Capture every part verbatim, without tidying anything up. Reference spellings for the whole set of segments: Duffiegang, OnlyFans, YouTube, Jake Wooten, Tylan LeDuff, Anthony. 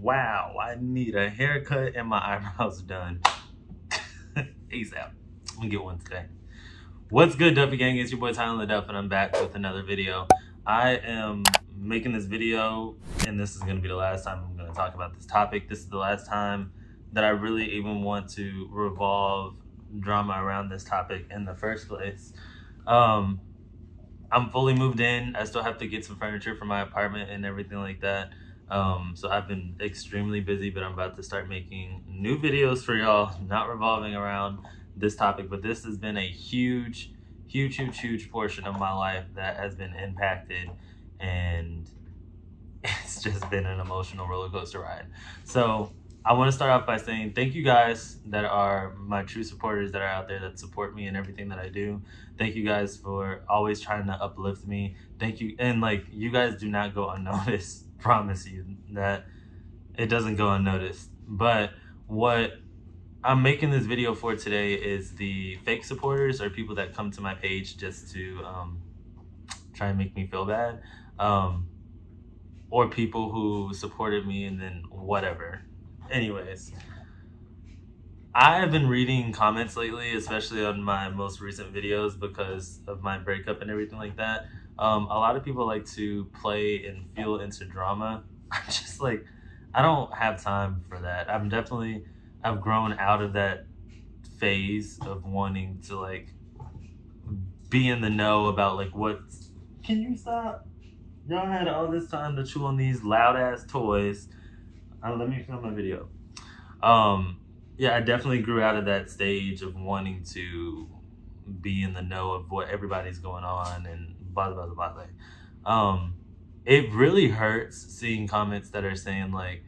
Wow, I need a haircut and my eyebrows done. ASAP. I'm gonna get one today. What's good, Duffiegang? It's your boy Tylan LeDuff, and I'm back with another video. I am making this video, and this is gonna be the last time I'm gonna talk about this topic. This is the last time that I really even want to revolve drama around this topic in the first place. Um, I'm fully moved in. I still have to get some furniture for my apartment and everything like that. Um, so I've been extremely busy, but I'm about to start making new videos for y'all, not revolving around this topic, but this has been a huge, huge, huge, huge portion of my life that has been impacted, and it's just been an emotional roller coaster ride. So I want to start off by saying thank you guys that are my true supporters that are out there that support me in everything that I do. Thank you guys for always trying to uplift me. Thank you. And like, you guys do not go unnoticed. Promise you that it doesn't go unnoticed. But what I'm making this video for today is the fake supporters, or people that come to my page just to um, try and make me feel bad. Um, or people who supported me and then whatever. Anyways, I have been reading comments lately, especially on my most recent videos because of my breakup and everything like that. Um, a lot of people like to play and feel into drama. I'm just like, I don't have time for that. I'm definitely, I've grown out of that phase of wanting to like be in the know about like what. Can you stop? Y'all had all this time to chew on these loud ass toys. Uh, let me film my video. Um, yeah, I definitely grew out of that stage of wanting to be in the know of what everybody's going on and blah, blah, blah, blah. Like, um, it really hurts seeing comments that are saying like,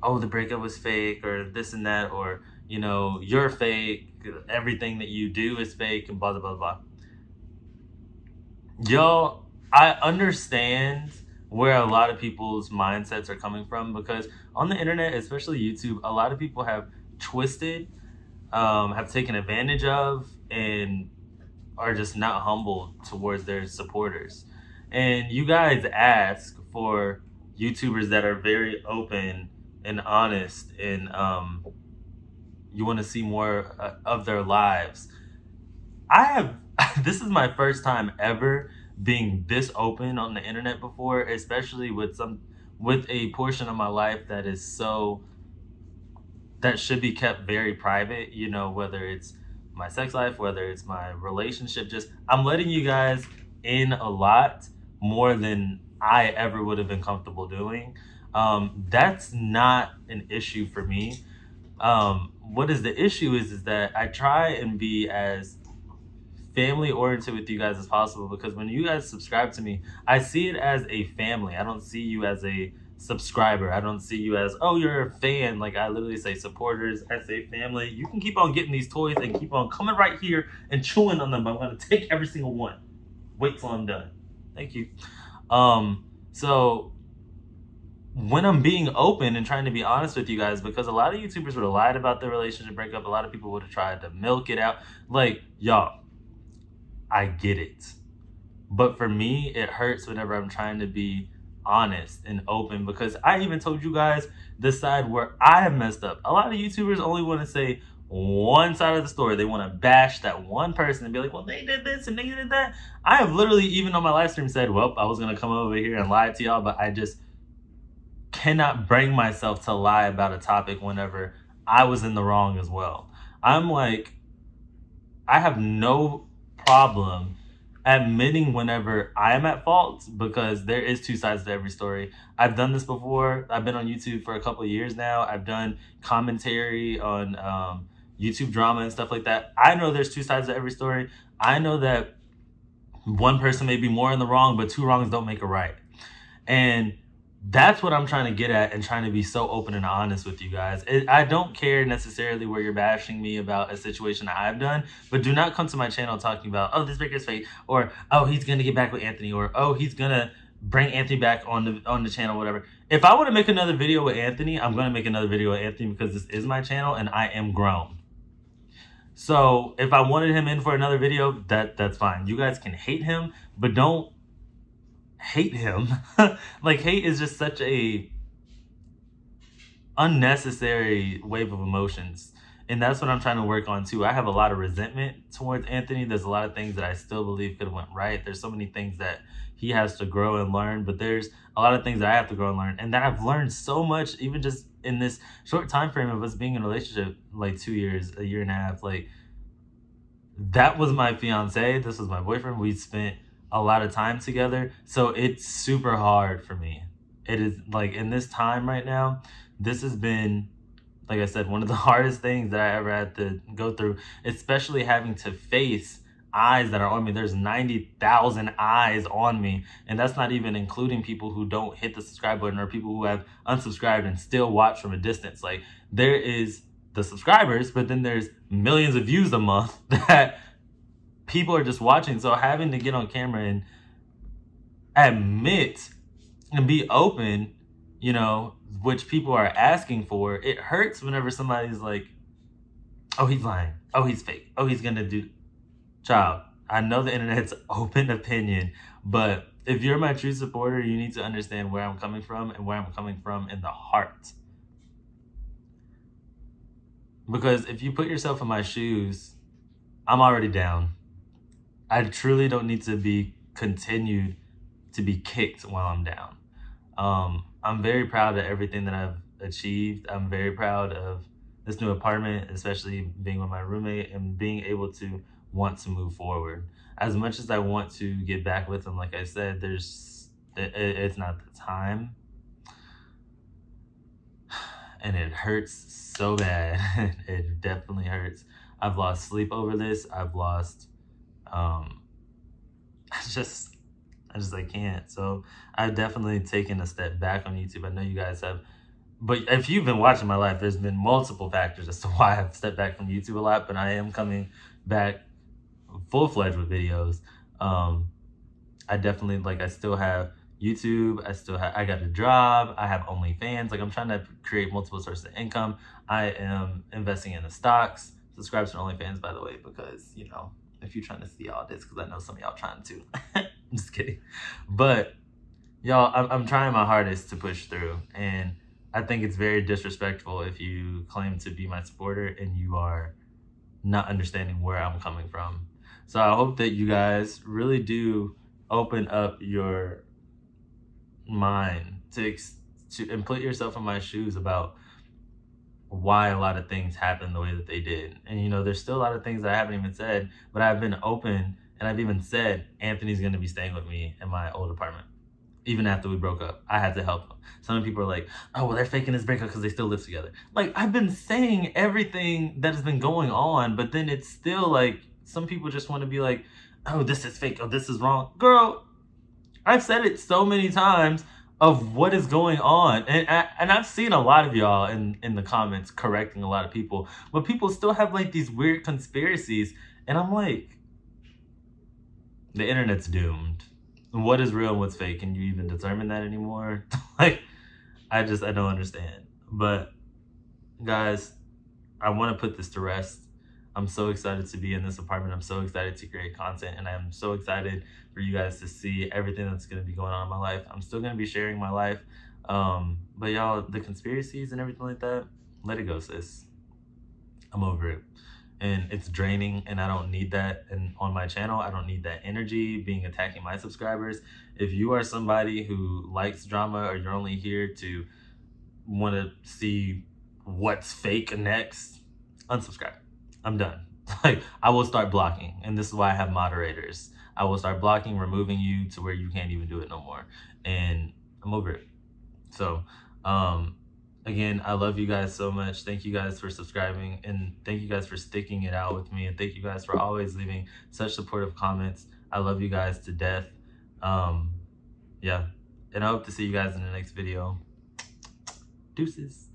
oh, the breakup was fake or this and that, or, you know, you're fake. Everything that you do is fake and blah, blah, blah, blah. Y'all, I understand where a lot of people's mindsets are coming from, because on the internet, especially YouTube, a lot of people have twisted, um, have taken advantage of, and are just not humble towards their supporters. And you guys ask for YouTubers that are very open and honest, and um, you want to see more uh, of their lives. I have, this is my first time ever being this open on the internet before, especially with some with a portion of my life that is so that should be kept very private, you know, whether it's my sex life, whether it's my relationship. Just I'm letting you guys in a lot more than I ever would have been comfortable doing. Um, that's not an issue for me. Um, what is the issue is is that I try and be as family oriented with you guys as possible, because when you guys subscribe to me, I see it as a family. I don't see you as a subscriber. I don't see you as, oh, you're a fan. Like, I literally say supporters, I say family. You can keep on getting these toys and keep on coming right here and chewing on them, but I'm gonna take every single one. Wait till I'm done. Thank you. Um, so when I'm being open and trying to be honest with you guys, because a lot of YouTubers would have lied about their relationship breakup, a lot of people would have tried to milk it out. Like, y'all, I get it. But for me, it hurts whenever I'm trying to be honest and open, because I even told you guys the side where I have messed up. A lot of YouTubers only want to say one side of the story. They want to bash that one person and be like, well, they did this and they did that. I have literally even on my live stream said, well, I was going to come over here and lie to y'all, but I just cannot bring myself to lie about a topic whenever I was in the wrong as well. I'm like, I have no problem admitting whenever I'm at fault, because there is two sides to every story. I've done this before. I've been on YouTube for a couple of years now. I've done commentary on um, YouTube drama and stuff like that. I know there's two sides to every story. I know that one person may be more in the wrong, but two wrongs don't make a right. And that's what I'm trying to get at, and trying to be so open and honest with you guys. It, I don't care necessarily where you're bashing me about a situation that I've done, but do not come to my channel talking about, oh, this breaker's fake, or, oh, he's going to get back with Anthony, or, oh, he's going to bring Anthony back on the on the channel, whatever. If I want to make another video with Anthony, I'm going to make another video with Anthony, because this is my channel and I am grown. So if I wanted him in for another video, that that's fine. You guys can hate him, but don't hate him. Like, hate is just such a unnecessary wave of emotions. And that's what I'm trying to work on too. I have a lot of resentment towards Anthony. There's a lot of things that I still believe could have went right. There's so many things that he has to grow and learn, but there's a lot of things that I have to grow and learn, and that I've learned so much even just in this short time frame of us being in a relationship, like two years, a year and a half. Like, that was my fiance. This was my boyfriend. We spent a lot of time together. So it's super hard for me. It is, like, in this time right now, this has been, like I said, one of the hardest things that I ever had to go through, especially having to face eyes that are on me. There's ninety thousand eyes on me, and that's not even including people who don't hit the subscribe button or people who have unsubscribed and still watch from a distance. Like, there is the subscribers, but then there's millions of views a month that people are just watching. So having to get on camera and admit and be open, you know, which people are asking for, it hurts whenever somebody's like, oh, he's lying, oh, he's fake, oh, he's gonna do. Child, I know the internet's open opinion, but if you're my true supporter, you need to understand where I'm coming from and where I'm coming from in the heart. Because if you put yourself in my shoes, I'm already down. I truly don't need to be continued to be kicked while I'm down. Um, I'm very proud of everything that I've achieved. I'm very proud of this new apartment, especially being with my roommate and being able to want to move forward. As much as I want to get back with him, like I said, there's it, it's not the time. And it hurts so bad. It definitely hurts. I've lost sleep over this. I've lost, um, I just, I just, I can't. So I've definitely taken a step back on YouTube. I know you guys have, but if you've been watching my life, there's been multiple factors as to why I've stepped back from YouTube a lot, but I am coming back full-fledged with videos. Um, I definitely, like, I still have YouTube. I still have, I got a job. I have OnlyFans. Like, I'm trying to create multiple sources of income. I am investing in the stocks. Subscribe to OnlyFans, by the way, because, you know, if you're trying to see all this, because I know some of y'all trying to. I'm just kidding. But, y'all, I'm, I'm trying my hardest to push through. And I think it's very disrespectful if you claim to be my supporter and you are not understanding where I'm coming from. So I hope that you guys really do open up your mind to, to and put yourself in my shoes about why a lot of things happen the way that they did. And, you know, there's still a lot of things that I haven't even said, but I've been open and I've even said, Anthony's going to be staying with me in my old apartment. Even after we broke up, I had to help him. Some people are like, oh, well, they're faking this breakup because they still live together. Like, I've been saying everything that has been going on, but then it's still like, some people just want to be like, oh, this is fake, oh, this is wrong. Girl, I've said it so many times of what is going on. And, I, and I've seen a lot of y'all in, in the comments correcting a lot of people, but people still have like these weird conspiracies. And I'm like, the internet's doomed. What is real and what's fake? Can you even determine that anymore? Like, I just, I don't understand. But guys, I want to put this to rest. I'm so excited to be in this apartment. I'm so excited to create content, and I'm so excited for you guys to see everything that's going to be going on in my life. I'm still going to be sharing my life. Um, but y'all, the conspiracies and everything like that, let it go, sis. I'm over it. And it's draining, and I don't need that. And on my channel, I don't need that energy being attacking my subscribers. If you are somebody who likes drama, or you're only here to want to see what's fake next, unsubscribe. I'm done. Like, I will start blocking, and this is why I have moderators. I will start blocking, removing you to where you can't even do it no more. And I'm over it. So, um, again, I love you guys so much. Thank you guys for subscribing, and thank you guys for sticking it out with me, and thank you guys for always leaving such supportive comments. I love you guys to death. Um, yeah, and I hope to see you guys in the next video. Deuces.